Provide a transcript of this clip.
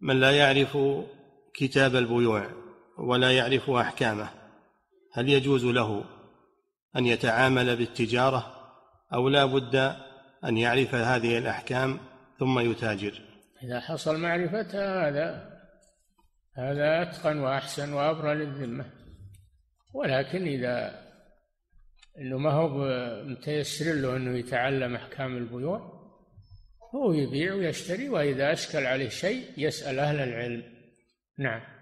من لا يعرف كتاب البيوع ولا يعرف أحكامه هل يجوز له أن يتعامل بالتجارة أو لا بد أن يعرف هذه الأحكام ثم يتاجر؟ إذا حصل معرفتها هذا أتقن وأحسن وأبرى للذمة، ولكن إذا إنه ما هو متيسر له أنه يتعلم أحكام البيوع هو يبيع ويشتري، وإذا أشكل عليه شيء يسأل أهل العلم. نعم.